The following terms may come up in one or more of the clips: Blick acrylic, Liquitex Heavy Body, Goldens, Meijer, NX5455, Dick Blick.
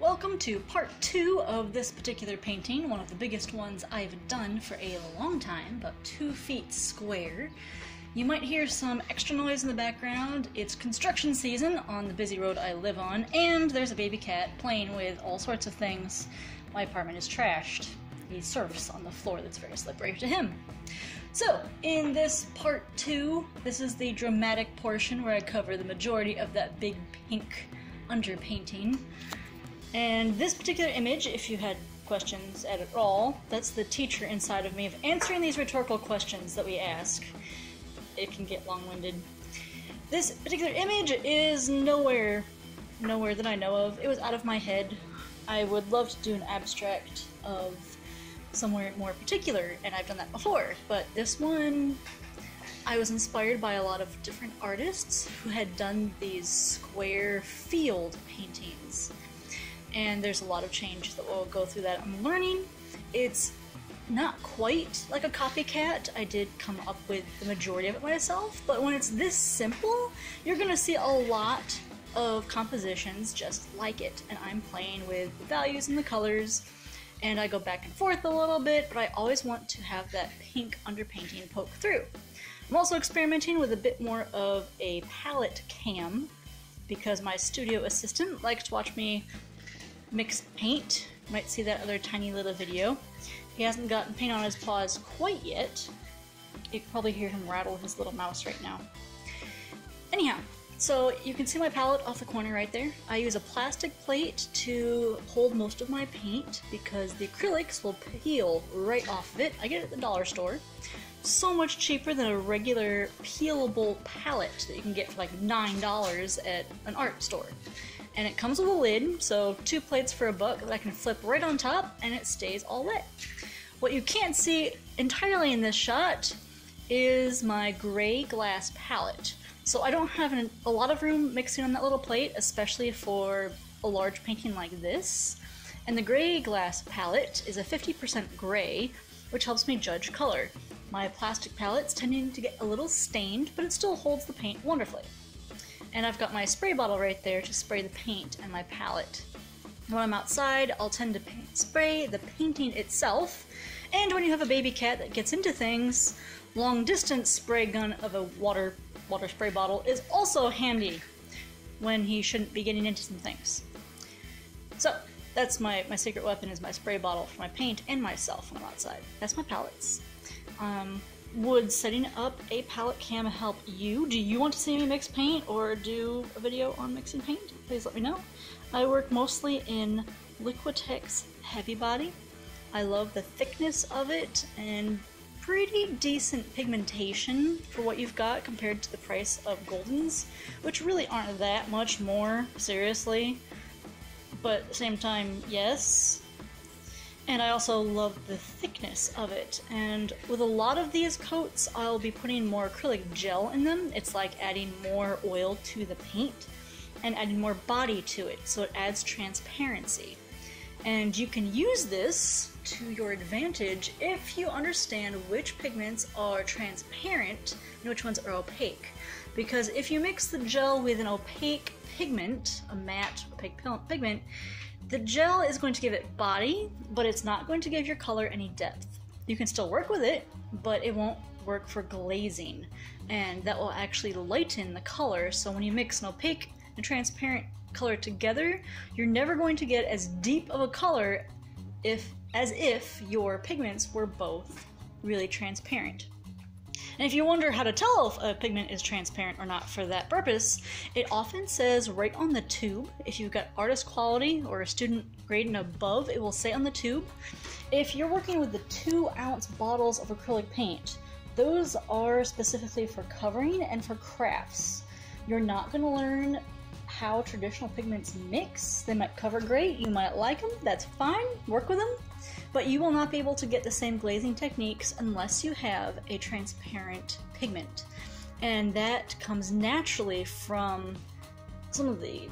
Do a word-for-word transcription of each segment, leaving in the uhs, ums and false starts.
Welcome to part two of this particular painting, one of the biggest ones I've done for a long time, about two feet square. You might hear some extra noise in the background. It's construction season on the busy road I live on, and there's a baby cat playing with all sorts of things. My apartment is trashed. He surfs on the floor that's very slippery to him. So, in this part two, this is the dramatic portion where I cover the majority of that big pink underpainting. And this particular image, if you had questions at all, that's the teacher inside of me of answering these rhetorical questions that we ask. It can get long-winded. This particular image is nowhere, nowhere that I know of. It was out of my head. I would love to do an abstract of somewhere more particular, and I've done that before, but this one, I was inspired by a lot of different artists who had done these square field paintings. And there's a lot of change that will go through that I'm learning. It's not quite like a copycat. I did come up with the majority of it myself, but when it's this simple, you're gonna see a lot of compositions just like it. And I'm playing with the values and the colors, and I go back and forth a little bit, but I always want to have that pink underpainting poke through. I'm also experimenting with a bit more of a palette cam because my studio assistant likes to watch me mix paint. You might see that other tiny little video. He hasn't gotten paint on his paws quite yet. You can probably hear him rattle his little mouse right now. Anyhow, so you can see my palette off the corner right there. I use a plastic plate to hold most of my paint because the acrylics will peel right off of it. I get it at the dollar store. So much cheaper than a regular peelable palette that you can get for like nine dollars at an art store. And it comes with a lid, so two plates for a buck that I can flip right on top and it stays all wet. What you can't see entirely in this shot is my gray glass palette. So I don't have an, a lot of room mixing on that little plate, especially for a large painting like this. And the gray glass palette is a fifty percent gray, which helps me judge color. My plastic palette's tending to get a little stained, but it still holds the paint wonderfully. And I've got my spray bottle right there to spray the paint and my palette. When I'm outside, I'll tend to paint, spray the painting itself. And when you have a baby cat that gets into things, long distance spray gun of a water water spray bottle is also handy when he shouldn't be getting into some things. So that's my, my secret weapon is my spray bottle for my paint and myself when I'm outside. That's my palettes. Um, Would setting up a palette cam help you? Do you want to see me mix paint or do a video on mixing paint? Please let me know. I work mostly in Liquitex Heavy Body. I love the thickness of it and pretty decent pigmentation for what you've got compared to the price of Goldens, which really aren't that much more, seriously. But at the same time, yes. And I also love the thickness of it, and with a lot of these coats I'll be putting more acrylic gel in them. It's like adding more oil to the paint and adding more body to it, so it adds transparency. And you can use this to your advantage if you understand which pigments are transparent and which ones are opaque. Because if you mix the gel with an opaque pigment, a matte opaque pigment, the gel is going to give it body, but it's not going to give your color any depth. You can still work with it, but it won't work for glazing, and that will actually lighten the color. So when you mix an opaque and transparent color together, you're never going to get as deep of a color if, as if your pigments were both really transparent. And if you wonder how to tell if a pigment is transparent or not for that purpose, it often says right on the tube. If you've got artist quality or a student grade and above, it will say on the tube. If you're working with the two ounce bottles of acrylic paint, those are specifically for covering and for crafts. You're not going to learn how traditional pigments mix. They might cover great, you might like them, that's fine, work with them. But you will not be able to get the same glazing techniques unless you have a transparent pigment. And that comes naturally from some of the,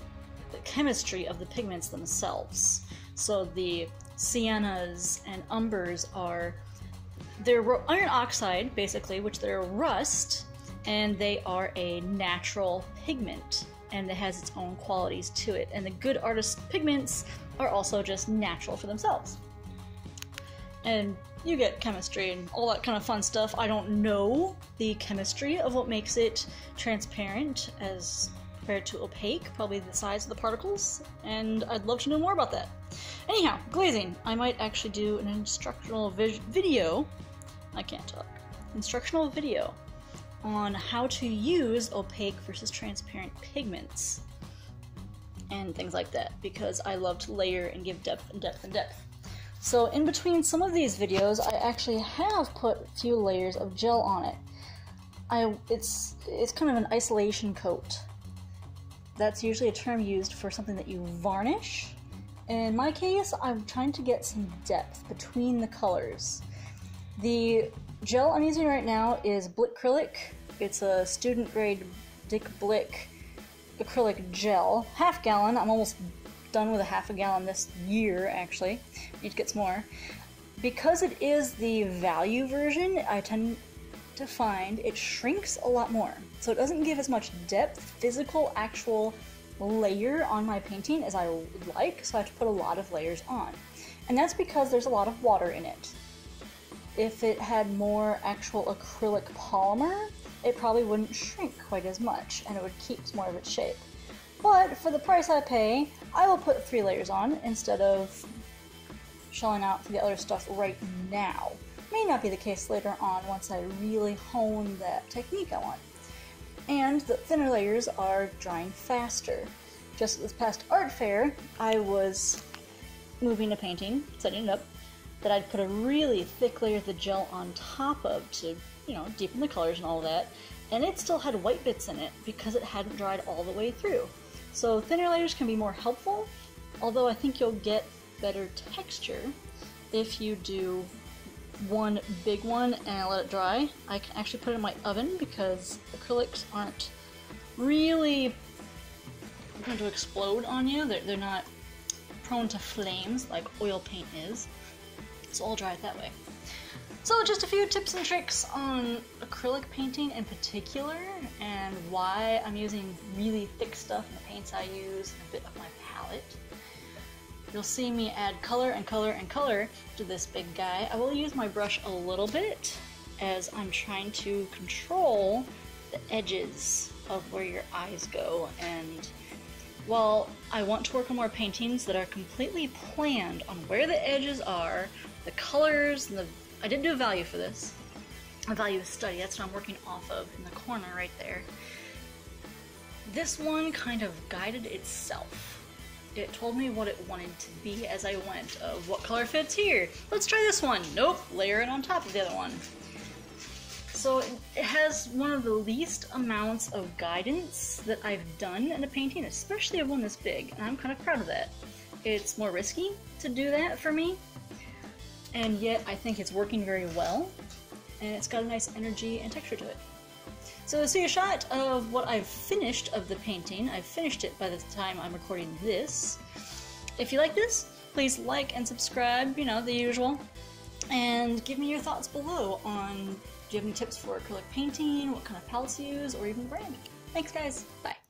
the chemistry of the pigments themselves. So the siennas and umbers are, they're iron oxide basically, which they're rust, and they are a natural pigment. and it has its own qualities to it. And the good artist pigments are also just natural for themselves. And you get chemistry and all that kind of fun stuff. I don't know the chemistry of what makes it transparent as compared to opaque, probably the size of the particles, and I'd love to know more about that. Anyhow, glazing. I might actually do an instructional video. I can't talk. Instructional video on how to use opaque versus transparent pigments and things like that, because I love to layer and give depth and depth and depth. So in between some of these videos, I actually have put a few layers of gel on it. I, it's, it's kind of an isolation coat. That's usually a term used for something that you varnish. In my case, I'm trying to get some depth between the colors. The gel I'm using right now is Blick acrylic. It's a student grade Dick Blick acrylic gel. Half gallon. I'm almost done with a half a gallon this year, actually. Need to get some more. Because it is the value version, I tend to find it shrinks a lot more. So it doesn't give as much depth, physical, actual layer on my painting as I would like, so I have to put a lot of layers on. And that's because there's a lot of water in it. If it had more actual acrylic polymer, it probably wouldn't shrink quite as much and it would keep more of its shape. But for the price I pay, I will put three layers on instead of shelling out for the other stuff right now. May not be the case later on once I really hone that technique I want. And the thinner layers are drying faster. Just this past art fair, I was moving a painting, setting it up, that I'd put a really thick layer of the gel on top of to, you know, deepen the colors and all that, and it still had white bits in it because it hadn't dried all the way through. So thinner layers can be more helpful, although I think you'll get better texture if you do one big one and I let it dry. I can actually put it in my oven because acrylics aren't really going to explode on you. They're, they're not prone to flames like oil paint is. So I'll dry it that way. So just a few tips and tricks on acrylic painting in particular and why I'm using really thick stuff in the paints I use and a bit of my palette. You'll see me add color and color and color to this big guy. I will use my brush a little bit as I'm trying to control the edges of where your eyes go, and while I want to work on more paintings that are completely planned on where the edges are, the colors, and the, I did do a value for this, a value study, that's what I'm working off of in the corner right there. This one kind of guided itself. It told me what it wanted to be as I went, of what color fits here. Let's try this one. Nope, layer it on top of the other one. So it has one of the least amounts of guidance that I've done in a painting, especially of one this big, and I'm kind of proud of that. It's more risky to do that for me, and yet I think it's working very well, and it's got a nice energy and texture to it. So see a shot of what I've finished of the painting. I've finished it by the time I'm recording this. If you like this, please like and subscribe, you know, the usual, and give me your thoughts below on... do you have any tips for acrylic painting, what kind of palettes you use, or even brand? Thanks guys, bye.